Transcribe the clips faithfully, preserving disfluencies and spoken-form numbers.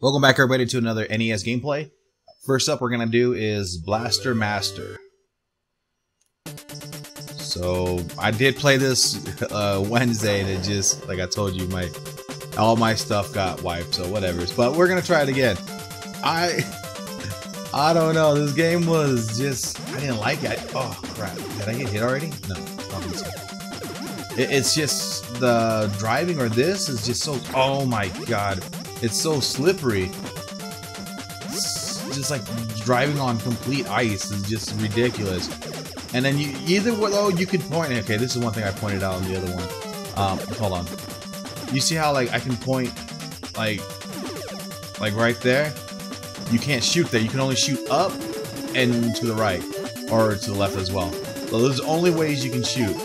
Welcome back everybody to another N E S gameplay. First up we're gonna do is Blaster Master. So I did play this uh, Wednesday and it just, like I told you, my all my stuff got wiped, so whatever. But we're gonna try it again. I I don't know, this game was just, I didn't like it. I, oh crap, did I get hit already? No, I don't think so. It's just the driving, or this is just so, oh my god, it's so slippery. It's just like driving on complete ice is just ridiculous. And then you either way though, you could point, okay, this is one thing I pointed out on the other one. Um, hold on. You see how like I can point like like right there? You can't shoot there, you can only shoot up and to the right or to the left as well. So there's only ways you can shoot.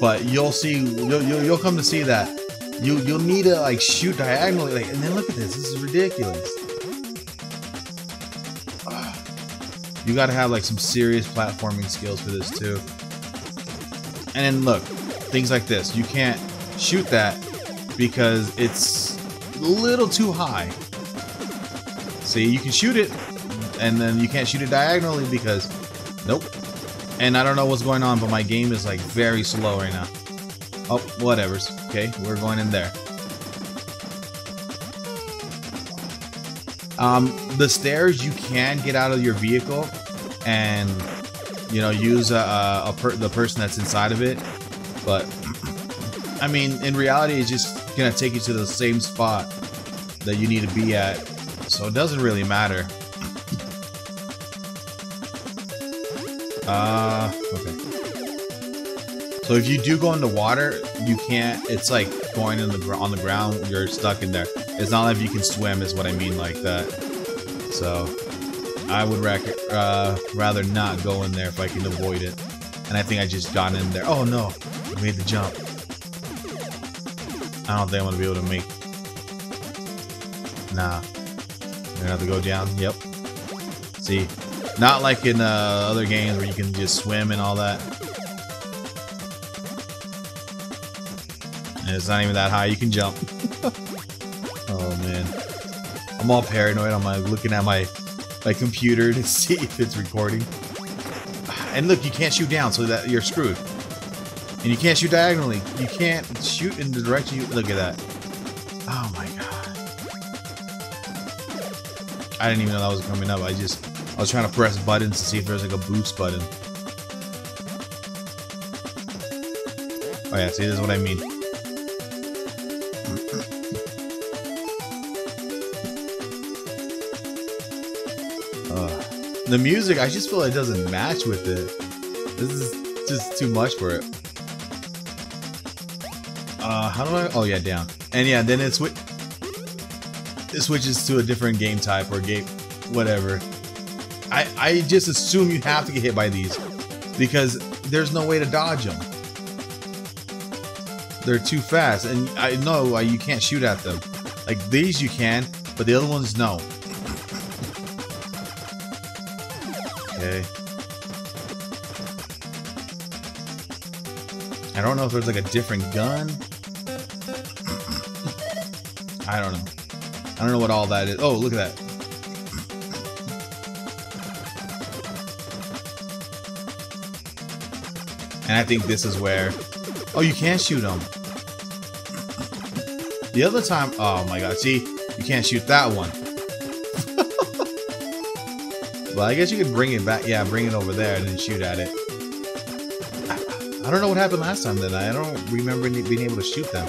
But you'll see, you'll, you'll, you'll come to see that you, you'll need to like shoot diagonally, like, and then look at this, this is ridiculous. Ugh. You gotta have like some serious platforming skills for this too. And then look, things like this, you can't shoot that because it's a little too high. See, you can shoot it, and then you can't shoot it diagonally because, nope. And I don't know what's going on, but my game is like very slow right now. Oh, whatever's. Okay, we're going in there. Um, the stairs, you can get out of your vehicle and, you know, use a, a per the person that's inside of it. But, I mean, in reality, it's just gonna take you to the same spot that you need to be at. So it doesn't really matter. Uh, okay. So if you do go into water, you can't, it's like going in the, on the ground, you're stuck in there. It's not like you can swim is what I mean like that. So, I would uh, rather not go in there if I can avoid it. And I think I just got in there. Oh no, I made the jump. I don't think I'm gonna be able to make. Nah. I'm gonna have to go down, yep. See? Not like in uh, other games where you can just swim and all that. And it's not even that high, you can jump. Oh man. I'm all paranoid, I'm like looking at my, my computer to see if it's recording. And look, you can't shoot down, so that you're screwed. And you can't shoot diagonally. You can't shoot in the direction you, look at that. Oh my god. I didn't even know that was coming up, I just, I was trying to press buttons to see if there's like a boost button. Oh yeah, see, this is what I mean. uh, the music, I just feel like it doesn't match with it. This is just too much for it. Uh, how do I? Oh yeah, down. And yeah, then it, swi it switches to a different game type or game, whatever. I, I just assume you have to get hit by these because there's no way to dodge them. They're too fast, and I know you can't shoot at them. Like these you can, but the other ones no. Okay. I don't know if there's like a different gun. I don't know. I don't know what all that is. Oh, look at that. And I think this is where, oh, you can't shoot them. The other time, oh my god, see, you can't shoot that one. Well, I guess you could bring it back, yeah, bring it over there and then shoot at it. I, I don't know what happened last time then, I don't remember being able to shoot them.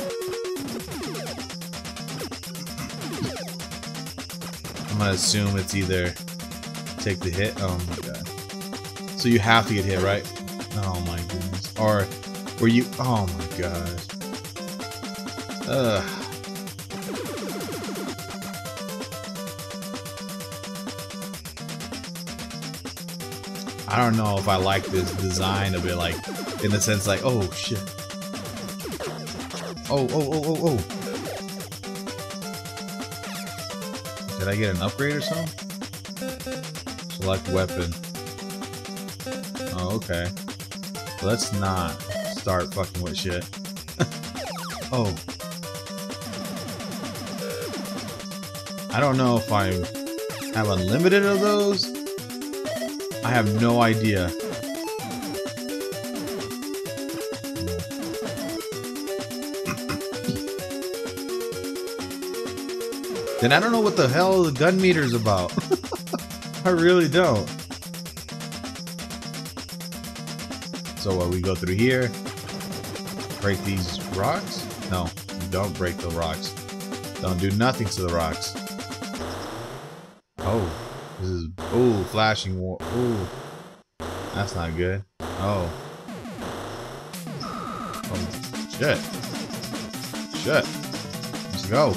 I'm gonna assume it's either take the hit, oh my god. So you have to get hit, right? Oh my goodness. Or were you, oh my gosh. Ugh. I don't know if I like this design of it, like in the sense like, oh shit. Oh, oh, oh, oh, oh. Did I get an upgrade or something? Select weapon. Oh, okay. Let's not start fucking with shit. Oh. I don't know if I have unlimited of those. I have no idea. Then I don't know what the hell the gun meter's about. I really don't. So what, uh, we go through here, break these rocks? No, don't break the rocks. Don't do nothing to the rocks. Oh, this is, ooh, flashing war, ooh. That's not good. Oh. Oh, shit. Shit. Let's go.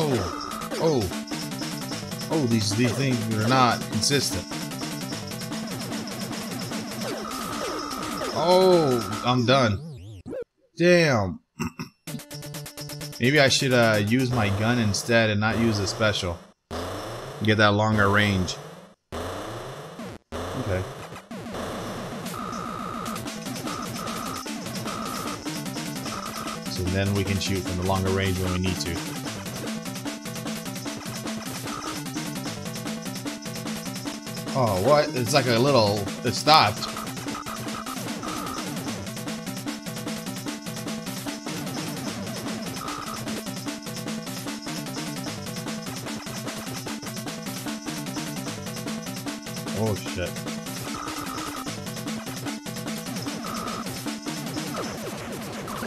Oh, oh. Oh, these, these things are not consistent. Oh, I'm done. Damn. Maybe I should uh, use my gun instead and not use a special. Get that longer range. Okay. So then we can shoot from the longer range when we need to. Oh, what? It's like a little... It stopped. Oh, shit.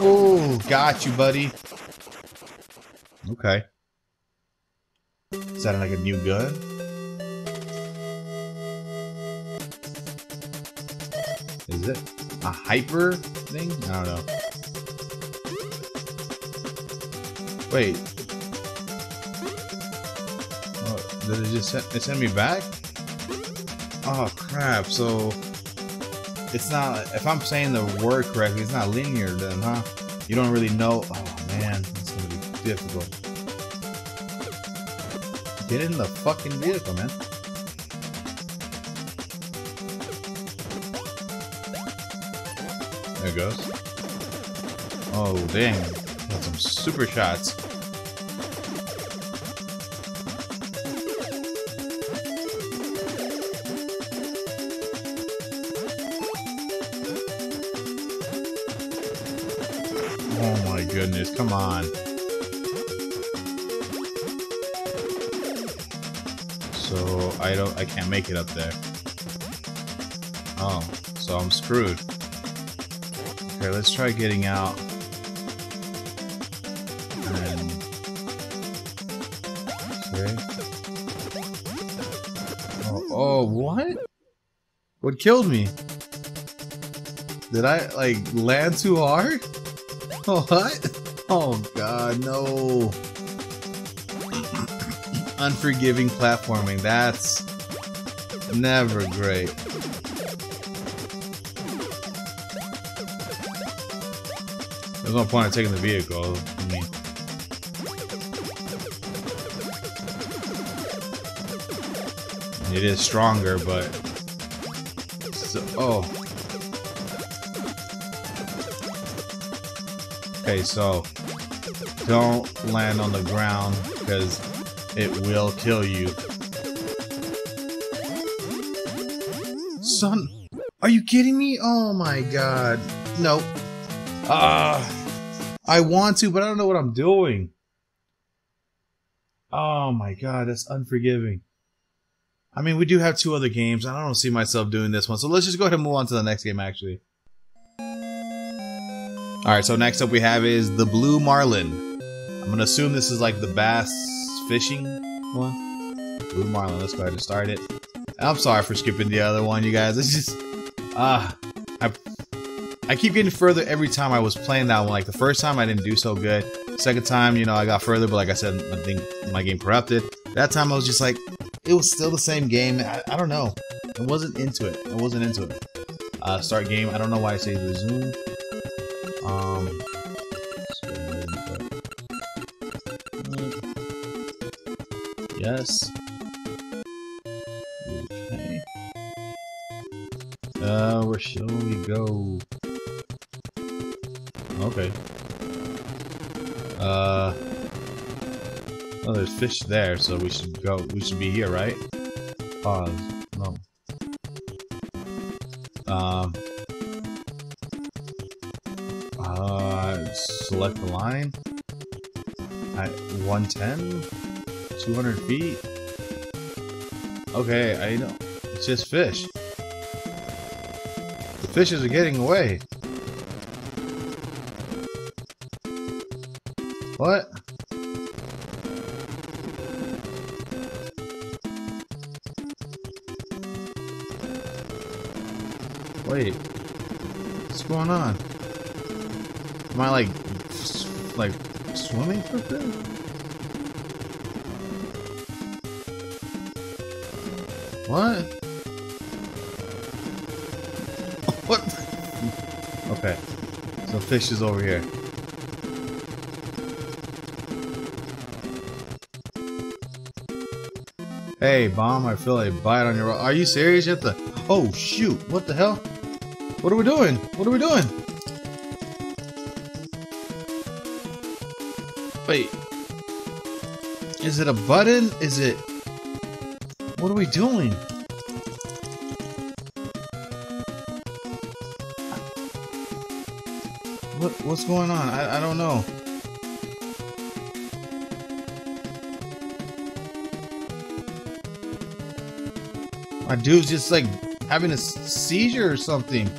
Oh, got you, buddy. Okay. Is that like a new gun? Is it a hyper thing? I don't know. Wait. Oh, did it just send, it send me back? Oh crap, so it's not, if I'm saying the word correctly, it's not linear then, huh? You don't really know. Oh man, it's gonna be difficult. Get in the fucking vehicle, man. There it goes. Oh, dang. Got some super shots. Oh my goodness, come on. So, I don't, I can't make it up there. Oh, so I'm screwed. Okay, let's try getting out. And... Okay. Oh, oh, what? What killed me? Did I, like, land too hard? Oh, what? Oh, God, no. Unforgiving platforming. That's never great. There's no point in taking the vehicle. I mean. It is stronger, but so, oh. Okay, so don't land on the ground because it will kill you. Son, are you kidding me? Oh my God, nope. Ah, uh, I want to, but I don't know what I'm doing. Oh my God, that's unforgiving. I mean, we do have two other games. I don't see myself doing this one, so let's just go ahead and move on to the next game, actually. Alright, so next up we have is the Blue Marlin. I'm gonna assume this is like the bass fishing one. Blue Marlin, let's go ahead and start it. I'm sorry for skipping the other one, you guys. It's just... Ah, uh, I... I keep getting further every time I was playing that one. Like the first time I didn't do so good. Second time, you know, I got further, but like I said, I think my game corrupted. That time I was just like, it was still the same game. I, I don't know. I wasn't into it. I wasn't into it. Uh, start game. I don't know why I say resume. Um, yes. Okay. Uh, where shall we go? Okay. Uh. Oh, there's fish there, so we should go. We should be here, right? Pause. No. Um. Uh. Select the line. At one ten? two hundred feet? Okay, I know. It's just fish. The fishes are getting away. What? Wait. What's going on? Am I like, like, swimming for fish? What? What? Okay. So fish is over here. Hey, bomb, I feel a bite on your... Are you serious? You have to... Oh, shoot. What the hell? What are we doing? What are we doing? Wait. Is it a button? Is it... What are we doing? What what's going on? I I don't know. My dude's just like having a seizure or something.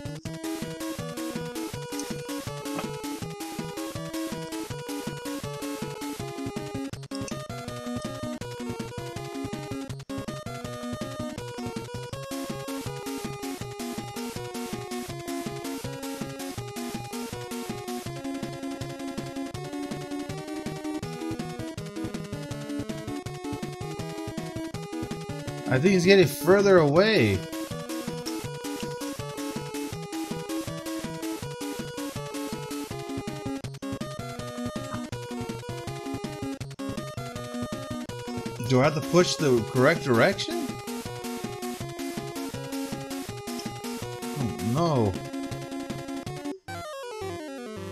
I think he's getting further away. Do I have to push the correct direction? Oh, no.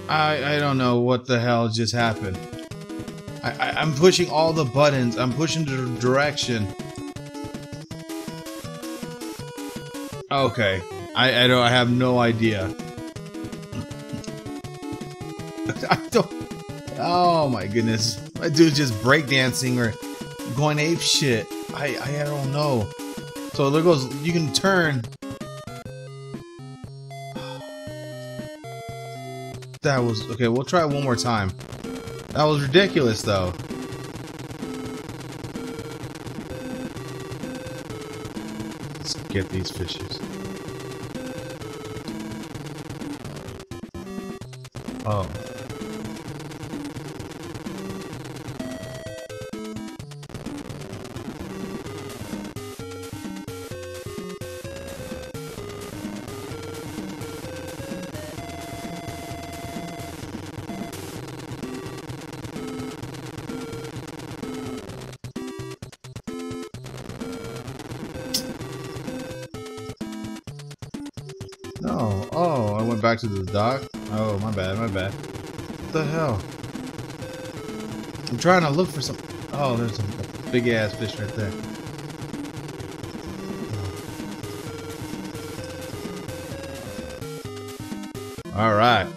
I I don't know what the hell just happened. I, I I'm pushing all the buttons. I'm pushing the direction. Okay, I I don't I have no idea. I don't. Oh my goodness, my dude's just breakdancing or going ape shit. I I don't know. So there goes. You can turn. That was okay. We'll try it one more time. That was ridiculous, though. Get these fishes. Oh. No. Oh, I went back to the dock. Oh, my bad, my bad. What the hell? I'm trying to look for some... Oh, there's a big-ass fish right there. Alright.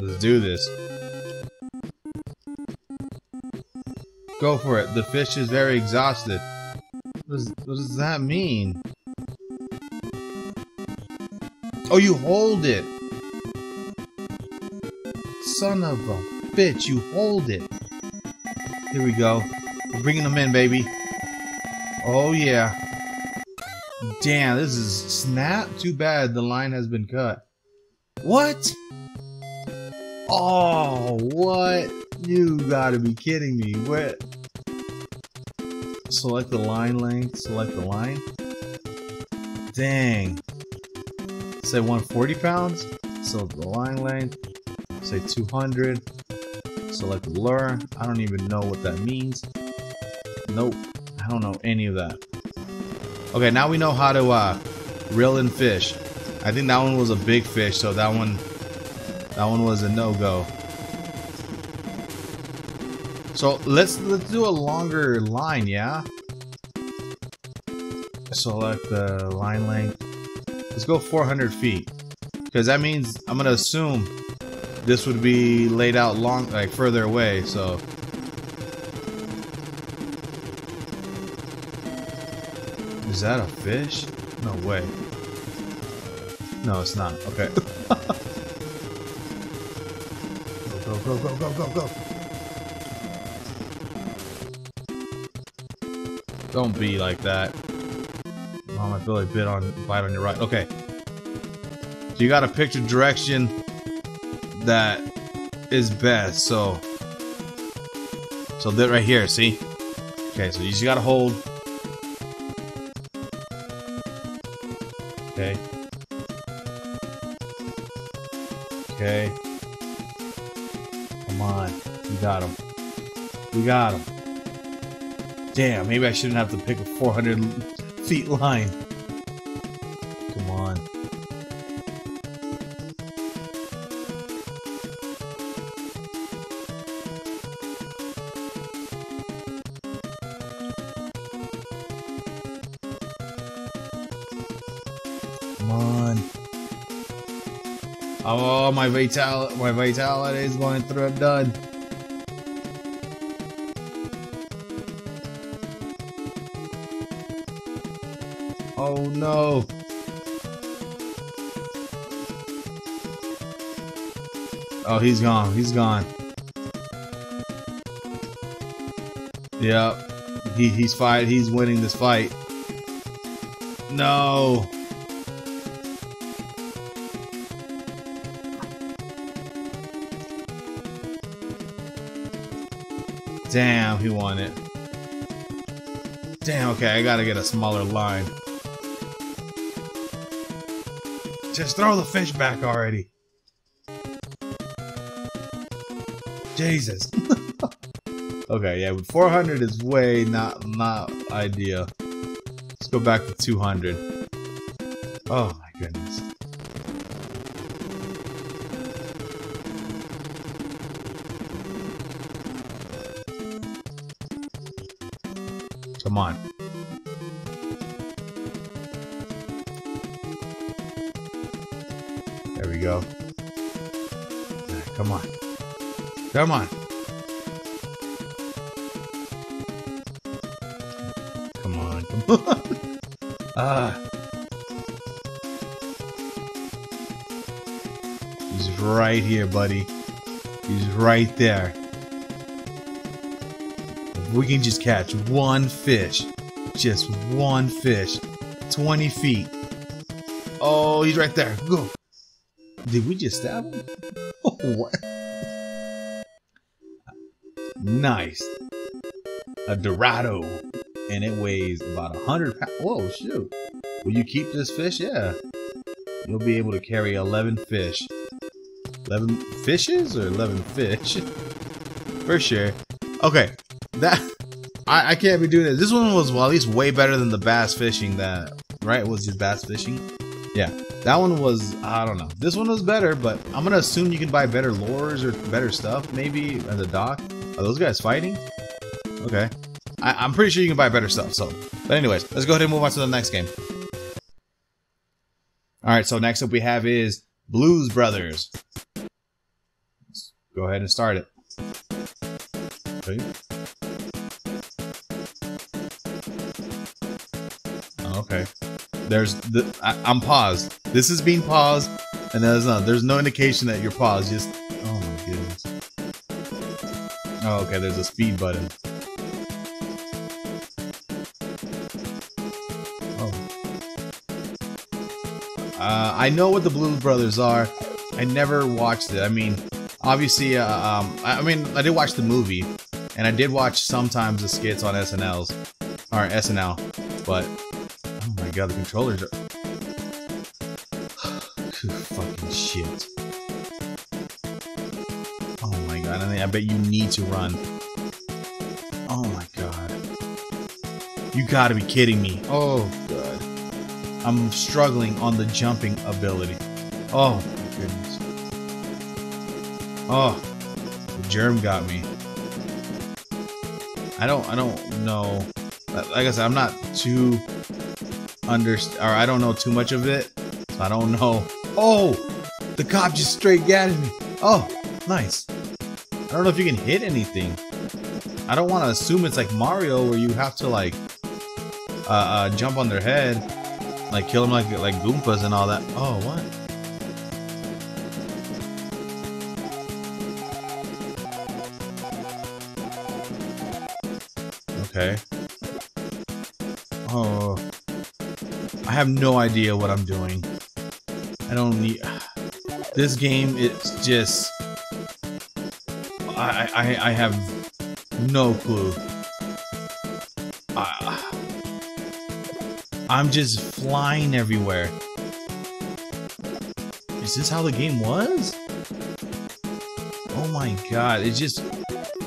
Let's do this. Go for it. The fish is very exhausted. What does, what does that mean? Oh, you hold it! Son of a bitch, you hold it! Here we go. We're bringing them in, baby. Oh, yeah. Damn, this is snap. Too bad the line has been cut. What? Oh, what? You gotta be kidding me. What? Select the line length. Select the line. Dang. Say one hundred forty pounds, select the line length, say two hundred, select the lure. I don't even know what that means. Nope, I don't know any of that. Okay, now we know how to uh, reel in fish. I think that one was a big fish, so that one That one was a no-go. So let's let's do a longer line, yeah? Select the line length. Let's go four hundred feet. Because that means I'm gonna assume this would be laid out long, like further away, so. Is that a fish? No way. No, it's not. Okay. Go, go, go, go, go, go, go. Don't be like that. Mom, I feel like bit on, bite on your right. Okay. So you gotta pick the direction that is best, so. So that right here, see? Okay, so you just gotta hold. Okay. Okay. Come on. We got him. We got him. Damn, maybe I shouldn't have to pick a four hundred feet line. Come on. Come on. Oh, my vitality, my vitality is going through a dud. Oh no. Oh, he's gone. He's gone. Yep. He he's fight he's winning this fight. No. Damn, he won it. Damn, okay, I gotta get a smaller line. Just throw the fish back already. Jesus. Okay, yeah, four hundred is way not, not ideal. Let's go back to two hundred. Oh my goodness. Come on. There we go. Come on. Come on. Come on. Come on. Ah. He's right here, buddy. He's right there. We can just catch one fish. Just one fish. twenty feet. Oh, he's right there. Go. Did we just stab him? Oh, what? Nice. A Dorado. And it weighs about one hundred pounds. Whoa, shoot. Will you keep this fish? Yeah. You'll be able to carry eleven fish. eleven fishes or eleven fish? For sure. Okay. That I, I can't be doing it. This one was, well, at least way better than the bass fishing that, right? Was just bass fishing? Yeah, that one was, I don't know. This one was better, but I'm gonna assume you can buy better lures or better stuff maybe at the dock. Are those guys fighting? Okay, I, I'm pretty sure you can buy better stuff. So, but anyways, let's go ahead and move on to the next game. All right, so next up we have is Blues Brothers. Let's go ahead and start it. Okay. Okay. There's the I, I'm paused. This is being paused, and there's not. There's no indication that you're paused. Just oh my goodness. Oh, okay. There's a speed button. Oh. Uh, I know what the Blues Brothers are. I never watched it. I mean, obviously, uh, um, I, I mean, I did watch the movie, and I did watch sometimes the skits on S N L's or S N L, but. Yeah, the controllers are fucking shit. Oh my god, I bet you need to run. Oh my god. You gotta be kidding me. Oh god. I'm struggling on the jumping ability. Oh my goodness. Oh, the germ got me. I don't, I don't know. Like I said, I'm not too underst- or I don't know too much of it. So I don't know. Oh, the cop just straight gassed me. Oh, nice. I don't know if you can hit anything. I don't want to assume it's like Mario where you have to like uh, uh, jump on their head, like kill them like like Goombas and all that. Oh, what? Okay. Oh, I have no idea what I'm doing. I don't need this game. It's just I I I have no clue. I, I'm just flying everywhere. Is this how the game was? Oh my god! It's just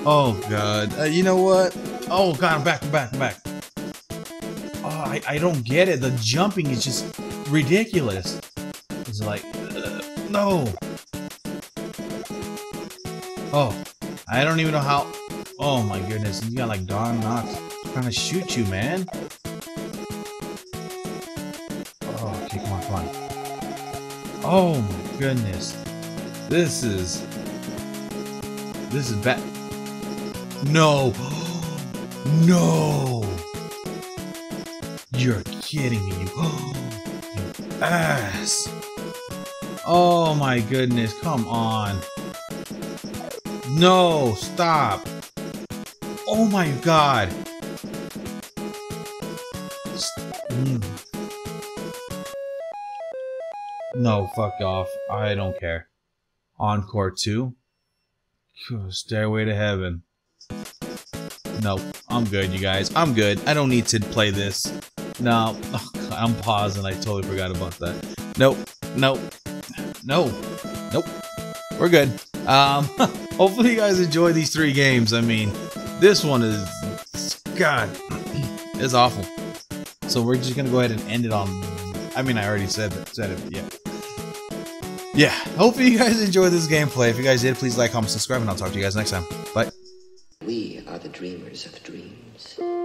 oh god. Uh, you know what? Oh god! I'm back! I'm back! I'm back! Oh, I I don't get it. The jumping is just ridiculous. It's like uh, no. Oh, I don't even know how. Oh my goodness! You got like Don Knox trying to shoot you, man. Oh, okay, come on, come on. Oh my goodness! This is this is bad. No. No! You're kidding me, you, you ass! Oh my goodness, come on! No, stop! Oh my god! Mm. No, fuck off. I don't care. Encore two? Stairway to Heaven. No, I'm good, you guys. I'm good. I don't need to play this. No, oh, God, I'm pausing. I totally forgot about that. Nope, nope, no, nope. We're good. Um, hopefully you guys enjoy these three games. I mean, this one is, God, it's awful. So we're just gonna go ahead and end it on. I mean, I already said that, said it. Yeah. Yeah. Hopefully you guys enjoyed this gameplay. If you guys did, please like, comment, subscribe, and I'll talk to you guys next time. Bye. We are the dreamers of dreams.